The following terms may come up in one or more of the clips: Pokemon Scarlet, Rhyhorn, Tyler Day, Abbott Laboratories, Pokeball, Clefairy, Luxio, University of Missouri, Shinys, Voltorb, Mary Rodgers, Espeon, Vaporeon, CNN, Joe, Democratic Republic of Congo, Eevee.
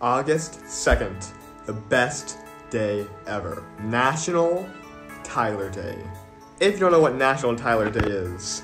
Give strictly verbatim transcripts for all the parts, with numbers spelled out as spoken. August second, the best day ever. National Tyler Day. If you don't know what National Tyler Day is,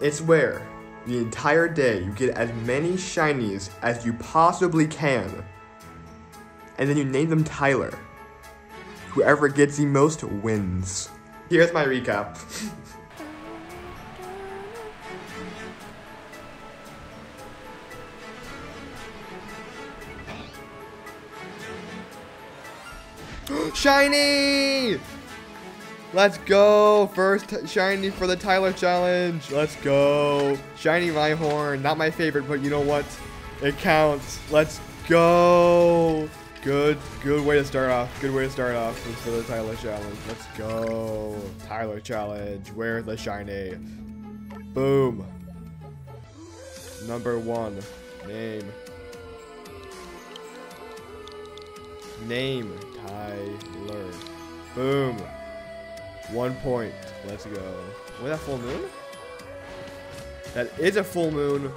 it's where the entire day you get as many Shinies as you possibly can, and then you name them Tyler. Whoever gets the most wins. Here's my recap. Shiny! Let's go! First shiny for the Tyler challenge. Let's go. Shiny Rhyhorn. Not my favorite, but you know what? It counts. Let's go. Good, good way to start off. Good way to start off for the Tyler challenge. Let's go. Tyler challenge. Where's the shiny? Boom. Number one. Name. Name Tyler. Boom. One point. Let's go. Was that full moon? That is a full moon.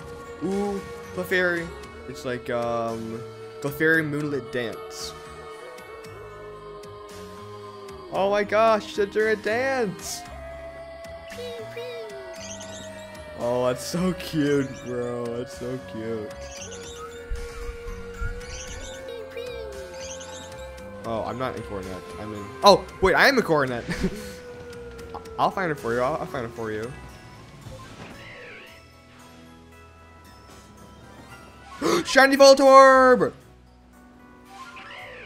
Ooh, Clefairy. It's like um, Clefairy Moonlit Dance. Oh my gosh, they're doing a dance. Oh, that's so cute, bro. That's so cute. Oh, I'm not in Coronet. I'm in. Oh, wait, I am a Coronet. I'll find it for you. I'll, I'll find it for you. Shiny Voltorb!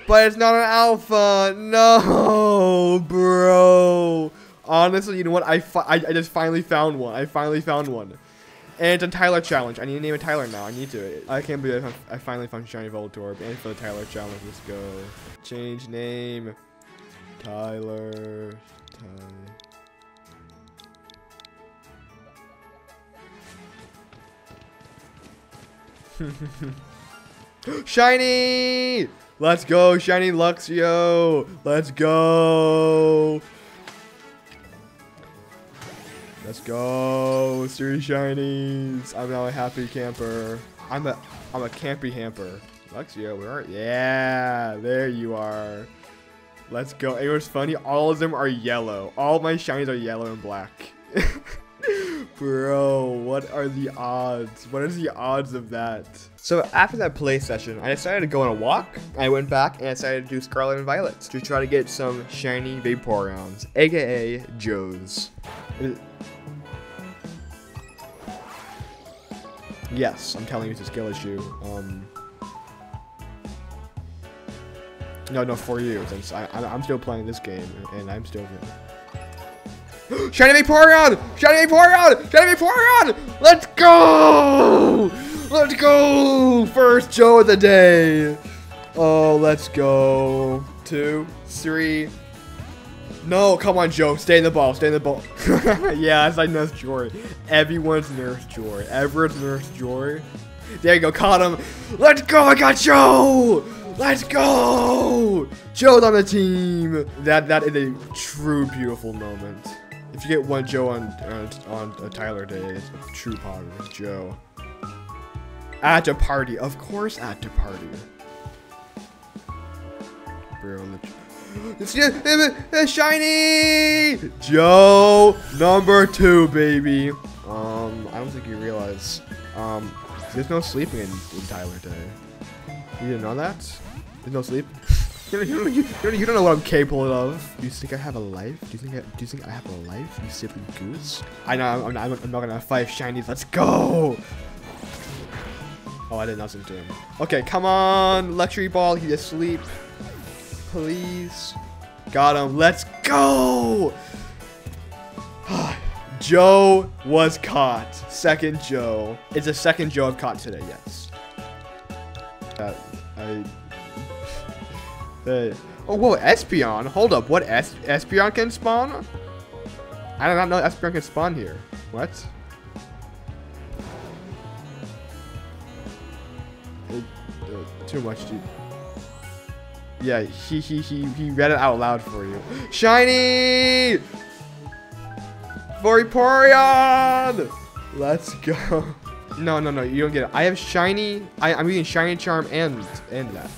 But it's not an alpha. No, bro. Honestly, you know what? I, fi I, I just finally found one. I finally found one. And it's a Tyler challenge. I need to name a Tyler now. I need to. I can't believe I, I finally found Shiny Voltorb. And for the Tyler challenge, let's go. Change name. Tyler. Tyler. Shiny! Let's go, Shiny Luxio! Let's go! Let's go! Three shinies! I'm now a happy camper. I'm a I'm a campy hamper. Luxio, where are you? Yeah, there you are. Let's go. It was funny. All of them are yellow. All my shinies are yellow and black. Bro, what are the odds? What is the odds of that? So after that play session, I decided to go on a walk. I went back and I decided to do Scarlet and Violet to try to get some shiny Vaporeons, aka Joes. Yes, I'm telling you, it's a skill issue. Um, no, no, for you, since I, I'm still playing this game and I'm still here. Shiny Vaporeon! Shiny Vaporeon! Shiny Vaporeon! Let's go! Let's go! First Joe of the day. Oh, let's go. Two, three. No, come on, Joe. Stay in the ball. Stay in the ball. Yeah, it's like Nurse Joy. Everyone's Nurse Joy. Everyone's Nurse Joy. There you go. Caught him. Let's go. I got Joe. Let's go. Joe's on the team. That That is a true beautiful moment. If you get one Joe on uh, on a Tyler Day, it's a true party. Joe. At a party, of course, at a party. Bro, it's just a shiny Joe number two, baby. Um, I don't think you realize. Um, there's no sleeping in, in Tyler Day. You didn't know that? There's no sleep. You don't, you, don't, you don't know what I'm capable of. Do you think I have a life? Do you think I, do you think I have a life? You silly goose. I know I'm, I'm, not, I'm not gonna have five shinies. Let's go. Oh, I did nothing to him. Okay, come on, luxury ball. He's asleep. Please. Got him. Let's go. Joe was caught. Second Joe. It's the second Joe I've caught today. Yes. Uh, I. Uh, oh, whoa, Espeon. Hold up, what? Es Espeon can spawn? I do not know Espeon can spawn here. What? It, uh, too much, dude. Yeah, he, he, he, he read it out loud for you. Shiny! Vaporeon! Let's go. No, no, no, you don't get it. I have shiny. I, I'm using shiny charm and and that.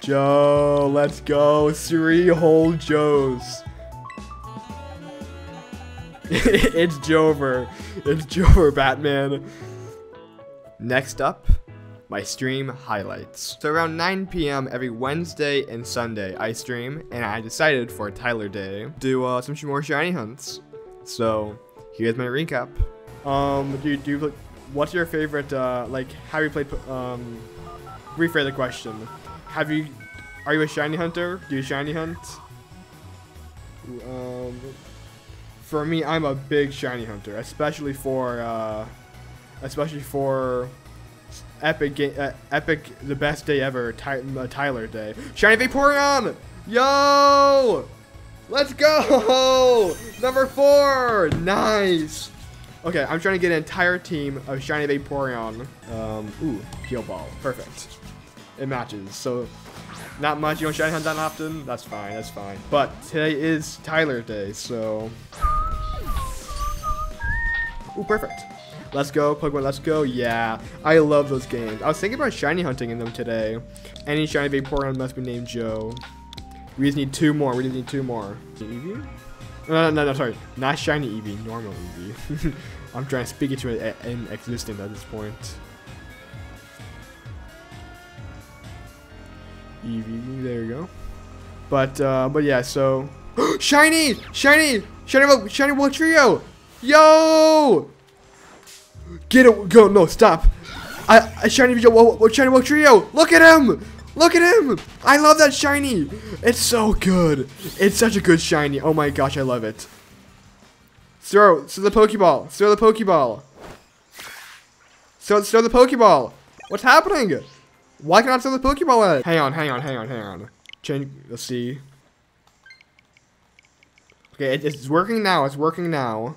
Joe, let's go. Three whole Joes. It's Jover. It's Jover, Batman. Next up, my stream highlights. So around nine P M every Wednesday and Sunday, I stream, and I decided for Tyler Day do uh, some more shiny hunts. So here's my recap. Um, do you, do you, what's your favorite? Uh, like, have you played? Um, rephrase the question. Have you? Are you a shiny hunter? Do you shiny hunt? Um. For me, I'm a big shiny hunter, especially for, uh, especially for epic, uh, epic, the best day ever, Ty uh, Tyler Day. Shiny Vaporeon, yo, let's go, number four, nice. Okay, I'm trying to get an entire team of shiny Vaporeon. Um, ooh, heal ball, perfect. It matches, so. Not much, you don't shiny hunt that often, that's fine, that's fine. But today is Tyler Day, so. Ooh, perfect. Let's go, Pokemon, let's go. Yeah, I love those games. I was thinking about shiny hunting in them today. Any shiny Vaporeon must be named Joe. We just need two more, we just need two more. Eevee? No, no, no, no, sorry. Not shiny Eevee, normal Eevee. I'm trying to speak it to it in existence at this point. Eevee, there you go. But, uh, but yeah, so. Shiny! Shiny! Shiny, shiny Will Trio! Yo! Get it, go, no, stop. I, I shiny, shiny Will Trio! Look at him! Look at him! I love that shiny! It's so good. It's such a good shiny. Oh my gosh, I love it. Throw, throw the Pokeball. Throw the Pokeball. Throw, throw the Pokeball. What's happening? Why can't I throw the Pokeball at it? Hang on, hang on, hang on, hang on. Change, let's see. Okay, it, it's working now, it's working now.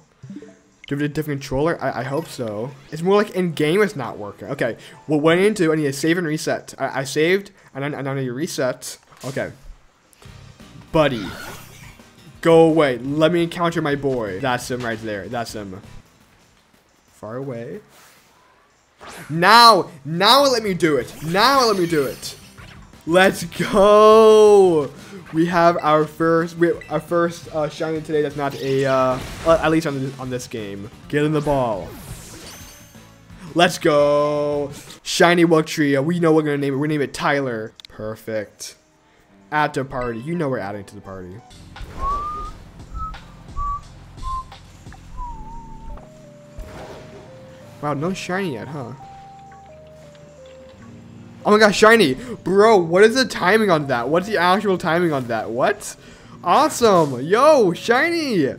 Do we have a different controller? I, I hope so. It's more like in-game it's not working. Okay, well, what I need to do, I need to save and reset. I, I saved, and I, I now need to reset. Okay. Buddy. Go away, let me encounter my boy. That's him right there, that's him. Far away. Now, now let me do it. Now let me do it. Let's go. We have our first, we have our first uh, shiny today. That's not a, uh, at least on this, on this game. Get in the ball. Let's go. Shiny Wugtrio. We know we're gonna name it. We name it Tyler. Perfect. Add to party. You know we're adding to the party. Wow, no shiny yet, huh? Oh my gosh, shiny! Bro, what is the timing on that? What's the actual timing on that? What? Awesome! Yo, shiny!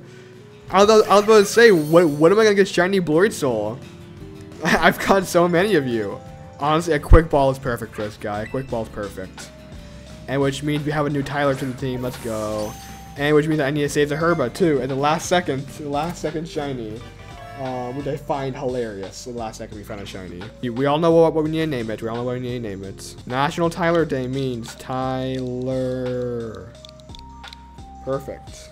I was, I was about to say, what, what am I gonna get shiny Blurred Soul? I've got so many of you. Honestly, a quick ball is perfect for this guy. A quick ball is perfect. And which means we have a new Tyler to the team. Let's go. And which means I need to save the Herba, too. At the last second, the last second shiny. Um, which I find hilarious. The last second we found a shiny. We all know what, what we need to name it. We all know what we need to name it. National Tyler Day means Tyler. Perfect.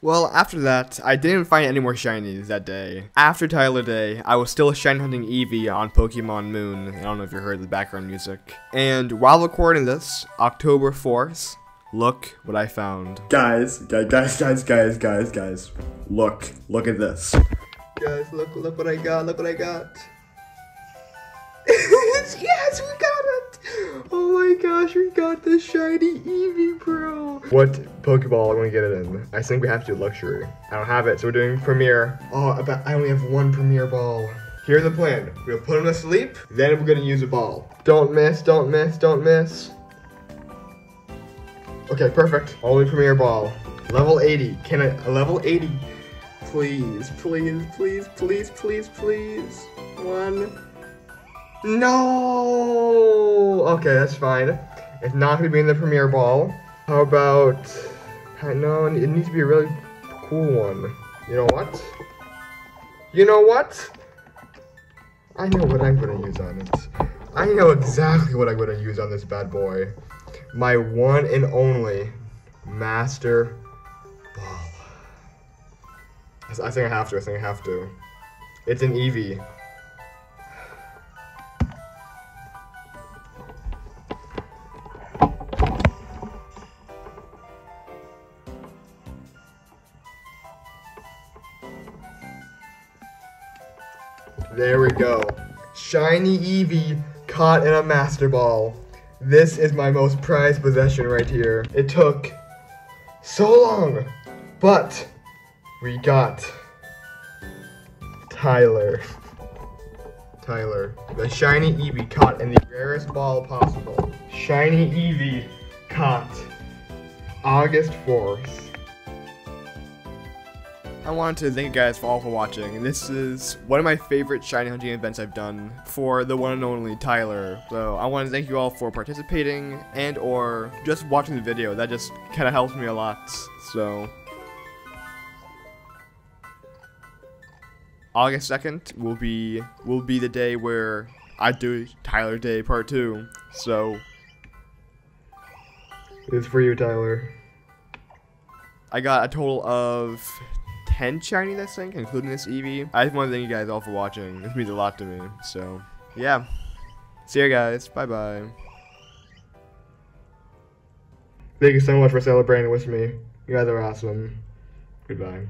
Well, after that, I didn't find any more shinies that day. After Tyler Day, I was still shiny hunting Eevee on Pokemon Moon. I don't know if you heard the background music. And while recording this, October fourth, look what I found. Guys, guys, guys, guys, guys, guys. Look, look at this. Guys, look, look what I got, look what I got. Yes, we got it! Oh my gosh, we got the shiny Eevee, bro. What Pokeball am I gonna get it in? I think we have to do Luxury. I don't have it, so we're doing Premier. Oh, I bet I only have one Premier Ball. Here's the plan. We'll put him to sleep, then we're gonna use a ball. Don't miss, don't miss, don't miss. Okay, perfect. Only Premier Ball. Level eighty, can I, level eighty. Please, please, please, please, please, please. One. No! Okay, that's fine. It's not gonna be in the Premier Ball. How about, no, it needs to be a really cool one. You know what? You know what? I know what I'm gonna use on it. I know exactly what I'm gonna use on this bad boy. My one and only Master Ball. I think I have to, I think I have to. It's an Eevee. There we go. Shiny Eevee caught in a Master Ball. This is my most prized possession right here. It took so long, but we got Tyler. Tyler. The shiny Eevee caught in the rarest ball possible. Shiny Eevee caught August fourth. I wanted to thank you guys for all for watching. This is one of my favorite shiny hunting events I've done for the one and only Tyler. So I want to thank you all for participating and or just watching the video. That just kind of helps me a lot. So August second will be will be the day where I do Tyler Day part two. So it's for you, Tyler. I got a total of ten shiny, I think, including this Eevee. I just want to thank you guys all for watching. This means a lot to me. So, yeah. See you guys. Bye-bye. Thank you so much for celebrating with me. You guys are awesome. Goodbye.